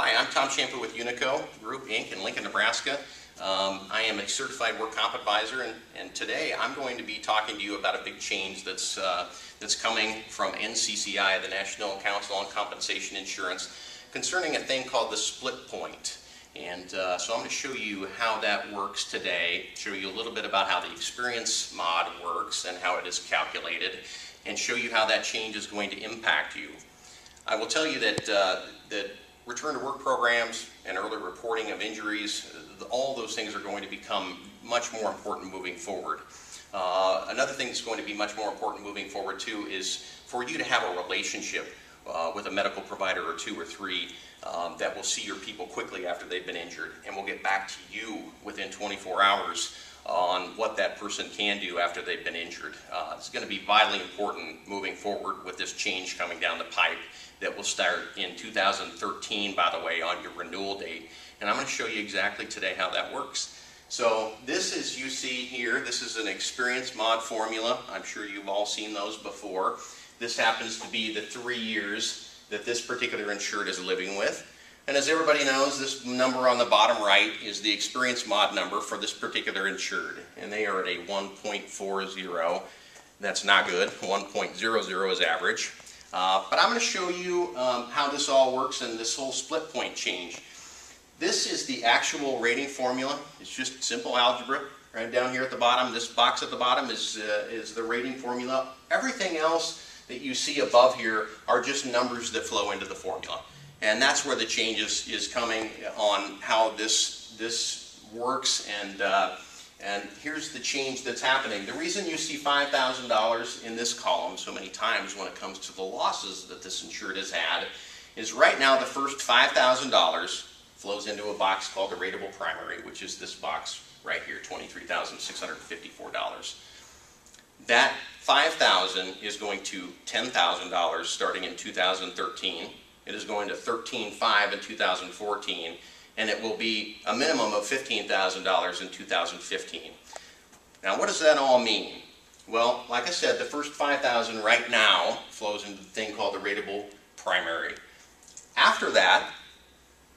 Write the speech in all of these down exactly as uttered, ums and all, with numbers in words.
Hi, I'm Tom Champa with Unico Group Incorporated in Lincoln, Nebraska. Um, I am a certified work comp advisor, and, and today I'm going to be talking to you about a big change that's, uh, that's coming from N C C I, the National Council on Compensation Insurance, concerning a thing called the split point. And uh, so I'm going to show you how that works today, show you a little bit about how the experience mod works and how it is calculated, and show you how that change is going to impact you. I will tell you that, uh, that return to work programs and early reporting of injuries, all those things are going to become much more important moving forward. Uh, another thing that's going to be much more important moving forward too is for you to have a relationship uh, with a medical provider or two or three um, that will see your people quickly after they've been injured and will get back to you within twenty-four hours on what that person can do after they've been injured. Uh, it's going to be vitally important moving forward with this change coming down the pipe that will start in two thousand thirteen, by the way, on your renewal date. And I'm going to show you exactly today how that works. So this is, you see here, this is an experience mod formula. I'm sure you've all seen those before. This happens to be the three years that this particular insured is living with. And as everybody knows, this number on the bottom right is the experience mod number for this particular insured. And they are at a one point four zero. That's not good. one point zero zero is average. Uh, but I'm going to show you um, how this all works and this whole split point change. This is the actual rating formula. It's just simple algebra. Right down here at the bottom, this box at the bottom is, uh, is the rating formula. Everything else that you see above here are just numbers that flow into the formula. And that's where the change is, is coming on how this, this works. And, uh, and here's the change that's happening. The reason you see five thousand dollars in this column so many times when it comes to the losses that this insured has had is right now the first five thousand dollars flows into a box called the rateable primary, which is this box right here, twenty-three thousand six hundred fifty-four dollars. That five thousand dollars is going to ten thousand dollars starting in two thousand thirteen. It is going to thirteen thousand five hundred dollars in two thousand fourteen, and it will be a minimum of fifteen thousand dollars in two thousand fifteen. Now, what does that all mean? Well, like I said, the first five thousand dollars right now flows into the thing called the rateable primary. After that,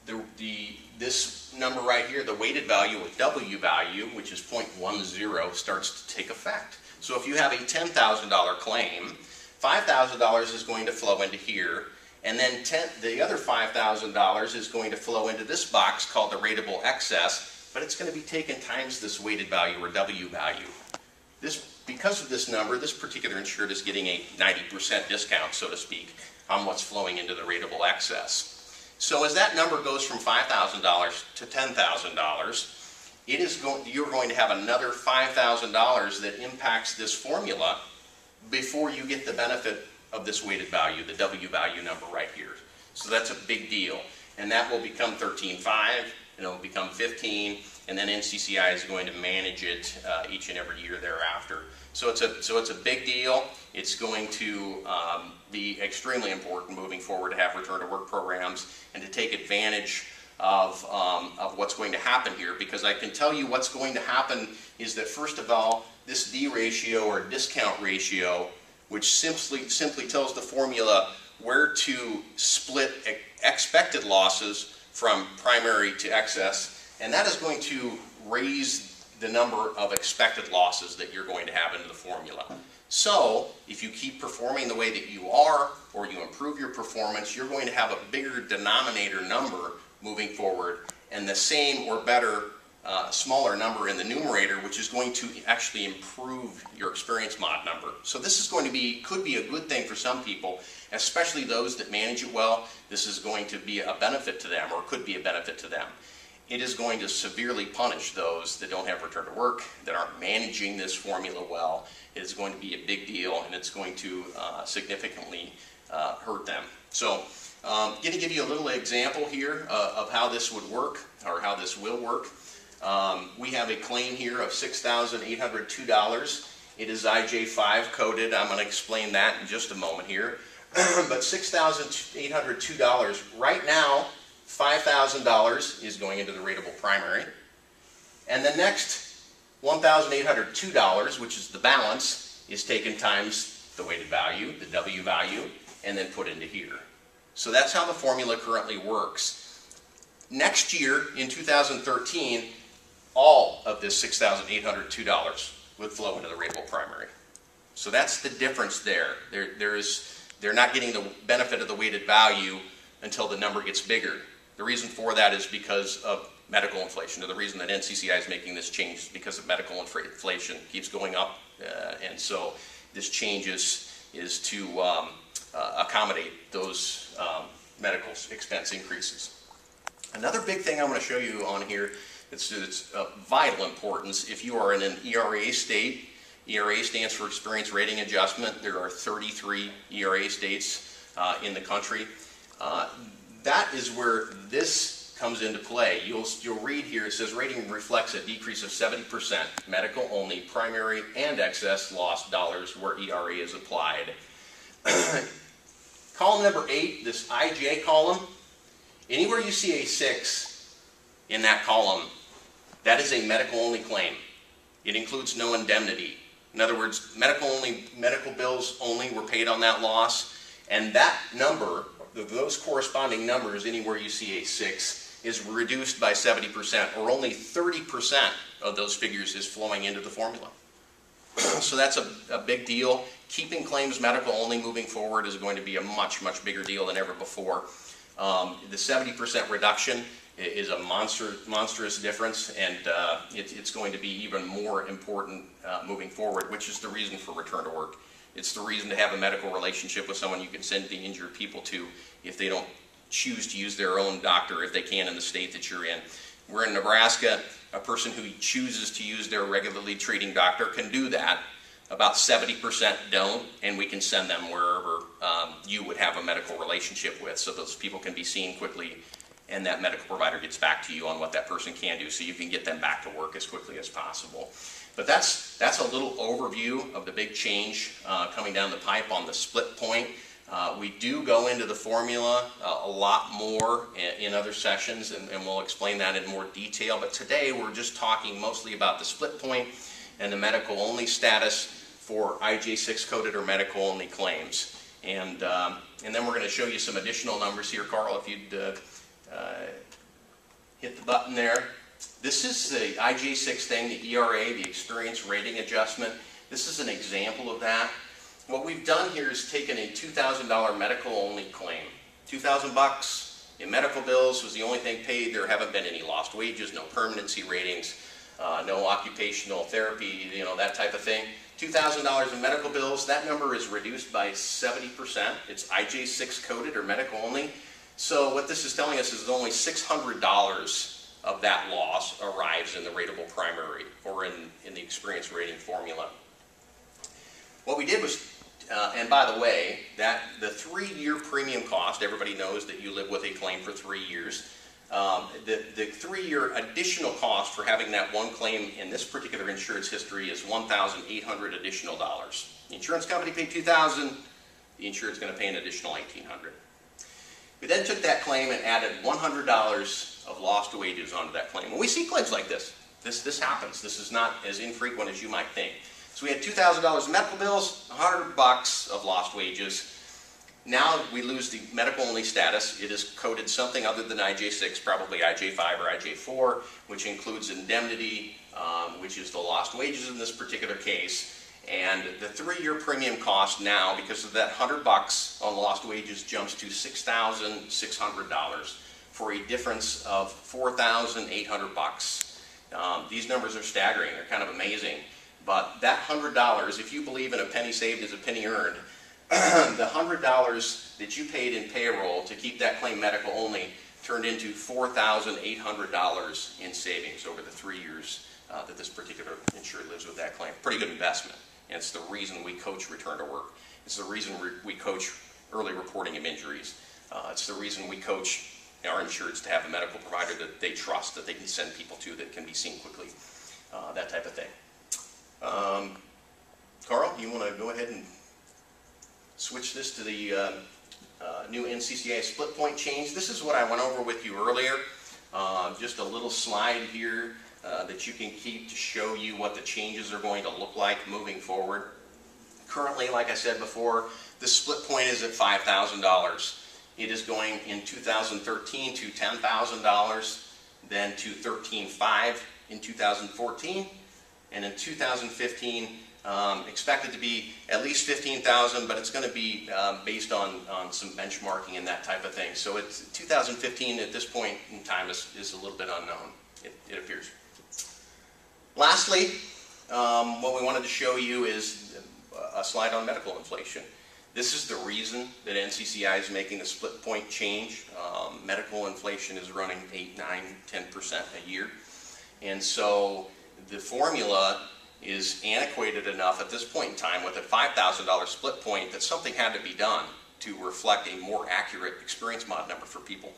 the, the, this number right here, the weighted value or W value, which is zero point one zero, starts to take effect. So if you have a ten thousand dollar claim, five thousand dollars is going to flow into here, and then ten, the other five thousand dollars is going to flow into this box called the rateable excess, but it's going to be taken times this weighted value or W value. This, because of this number, this particular insured is getting a ninety percent discount, so to speak, on what's flowing into the rateable excess. So as that number goes from five thousand dollars to ten thousand dollars, it is go- you're going to have another five thousand dollars that impacts this formula before you get the benefit of this weighted value, the W value number right here. So that's a big deal. And that will become thirteen thousand five hundred dollars, and it will become fifteen thousand dollars, and then N C C I is going to manage it uh, each and every year thereafter. So it's a, so it's a big deal. It's going to um, be extremely important moving forward to have return to work programs and to take advantage of, um, of what's going to happen here, because I can tell you what's going to happen is that, first of all, this D ratio or discount ratio, which simply, simply tells the formula where to split expected losses from primary to excess, and that is going to raise the number of expected losses that you're going to have into the formula. So if you keep performing the way that you are, or you improve your performance, you're going to have a bigger denominator number moving forward, and the same or better Uh, smaller number in the numerator, which is going to actually improve your experience mod number. So this is going to be, could be a good thing for some people, especially those that manage it well. This is going to be a benefit to them, or could be a benefit to them. It is going to severely punish those that don't have return to work, that aren't managing this formula well. It is going to be a big deal, and it's going to uh, significantly uh, hurt them. So I'm um, going to give you a little example here uh, of how this would work, or how this will work. Um, we have a claim here of six thousand eight hundred two dollars. It is I J five coded. I'm going to explain that in just a moment here. But six thousand eight hundred two dollars. Right now, five thousand dollars is going into the rateable primary. And the next one thousand eight hundred two dollars, which is the balance, is taken times the weighted value, the W value, and then put into here. So that's how the formula currently works. Next year, in two thousand thirteen, all of this six thousand eight hundred two dollars would flow into the Rapel primary. So that's the difference there. There, there is, they're not getting the benefit of the weighted value until the number gets bigger. The reason for that is because of medical inflation. The reason that N C C I is making this change is because of medical inflation. It keeps going up, uh, and so this change is, is to um, uh, accommodate those um, medical expense increases. Another big thing I'm going to show you on here, it's, it's of vital importance if you are in an E R A state. E R A stands for Experience Rating Adjustment. There are thirty-three E R A states uh, in the country. Uh, that is where this comes into play. You'll, you'll read here, it says rating reflects a decrease of seventy percent, medical only, primary and excess loss dollars where E R A is applied. Column number eight, this I J column, anywhere you see a six in that column, that is a medical only claim. It includes no indemnity. In other words, medical only, medical bills only were paid on that loss, and that number, those corresponding numbers anywhere you see a six, is reduced by seventy percent, or only thirty percent of those figures is flowing into the formula. So that's a, a big deal. Keeping claims medical only moving forward is going to be a much, much bigger deal than ever before. Um, the seventy percent reduction is a monster, monstrous difference, and uh, it, it's going to be even more important uh, moving forward, which is the reason for return to work. It's the reason to have a medical relationship with someone you can send the injured people to if they don't choose to use their own doctor, if they can, in the state that you're in. We're in Nebraska. A person who chooses to use their regularly treating doctor can do that. About seventy percent don't, and we can send them wherever um, you would have a medical relationship with, so those people can be seen quickly, and that medical provider gets back to you on what that person can do, so you can get them back to work as quickly as possible. But that's, that's a little overview of the big change uh, coming down the pipe on the split point. Uh, we do go into the formula uh, a lot more in, in other sessions, and, and we'll explain that in more detail. But today we're just talking mostly about the split point and the medical only status for I J six coded or medical only claims. And, um, and then we're going to show you some additional numbers here. Carl, if you'd uh, Uh, hit the button there. This is the I J six thing, the E R A, the Experience Rating Adjustment. This is an example of that. What we've done here is taken a two thousand dollar medical only claim. two thousand bucks in medical bills was the only thing paid. There haven't been any lost wages, no permanency ratings, uh, no occupational therapy, you know, that type of thing. two thousand dollars in medical bills, that number is reduced by seventy percent. It's I J six coded or medical only. So what this is telling us is only six hundred dollars of that loss arrives in the rateable primary or in, in the experience rating formula. What we did was, uh, and by the way, that the three-year premium cost, everybody knows that you live with a claim for three years. Um, the, the three-year additional cost for having that one claim in this particular insurance history is one thousand eight hundred dollars additional dollars. The insurance company paid two thousand dollars, the insured's going to pay an additional eighteen hundred dollars. We then took that claim and added one hundred dollars of lost wages onto that claim. And we see claims like this. This, this happens. This is not as infrequent as you might think. So we had two thousand dollars in medical bills, one hundred bucks of lost wages. Now we lose the medical only status. It is coded something other than I J six, probably I J five or I J four, which includes indemnity, um, which is the lost wages in this particular case. And the three-year premium cost now, because of that one hundred bucks on lost wages, jumps to six thousand six hundred dollars for a difference of four thousand eight hundred bucks. Um, these numbers are staggering. They're kind of amazing. But that one hundred dollars, if you believe in a penny saved is a penny earned, the one hundred dollars that you paid in payroll to keep that claim medical only turned into four thousand eight hundred dollars in savings over the three years uh, that this particular insured lives with that claim. Pretty good investment. And it's the reason we coach return to work. It's the reason we coach early reporting of injuries. Uh, it's the reason we coach our insureds to have a medical provider that they trust, that they can send people to, that can be seen quickly, uh, that type of thing. Um, Carl, you want to go ahead and switch this to the uh, uh, new N C C I split point change? This is what I went over with you earlier. Uh, just a little slide here. Uh, that you can keep to show you what the changes are going to look like moving forward. Currently, like I said before, the split point is at five thousand dollars. It is going in two thousand thirteen to ten thousand dollars, then to thirteen thousand five hundred dollars in two thousand fourteen, and in two thousand fifteen um, expected to be at least fifteen thousand dollars, but it's going to be uh, based on, on some benchmarking and that type of thing. So it's two thousand fifteen at this point in time is, is a little bit unknown, it, it appears. Lastly, um, what we wanted to show you is a slide on medical inflation. This is the reason that N C C I is making the split point change. Um, medical inflation is running eight, nine, ten percent a year. And so the formula is antiquated enough at this point in time with a five thousand dollar split point that something had to be done to reflect a more accurate experience mod number for people.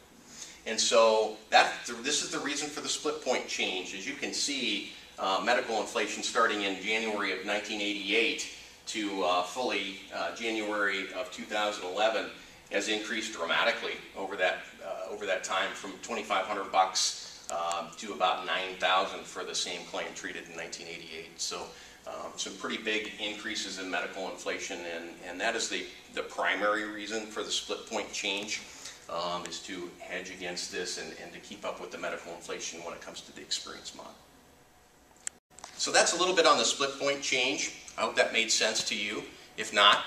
And so that, this is the reason for the split point change. As you can see, uh, medical inflation starting in January of nineteen eighty-eight to uh, fully uh, January of two thousand eleven has increased dramatically over that uh, over that time, from twenty-five hundred bucks uh, to about nine thousand for the same claim treated in nineteen eighty-eight. So um, some pretty big increases in medical inflation, and and that is the the primary reason for the split point change, um, is to hedge against this and, and to keep up with the medical inflation when it comes to the experience mod. So that's a little bit on the split point change. I hope that made sense to you. If not,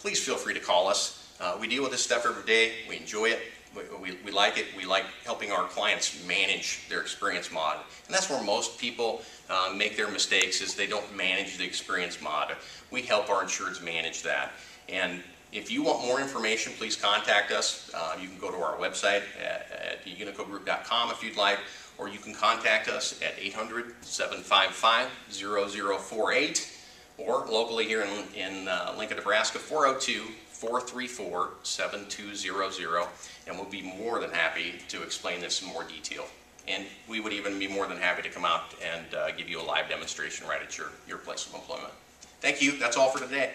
please feel free to call us. Uh, we deal with this stuff every day. We enjoy it. We, we, we like it. We like helping our clients manage their experience mod. And that's where most people uh, make their mistakes, is they don't manage the experience mod. We help our insureds manage that. And if you want more information, please contact us. Uh, you can go to our website at, at unico group dot com if you'd like, or you can contact us at eight hundred, seven five five, zero zero four eight. Or locally here in, in uh, Lincoln, Nebraska, four oh two, four three four, seven two zero zero, and we'll be more than happy to explain this in more detail. And we would even be more than happy to come out and uh, give you a live demonstration right at your, your place of employment. Thank you. That's all for today.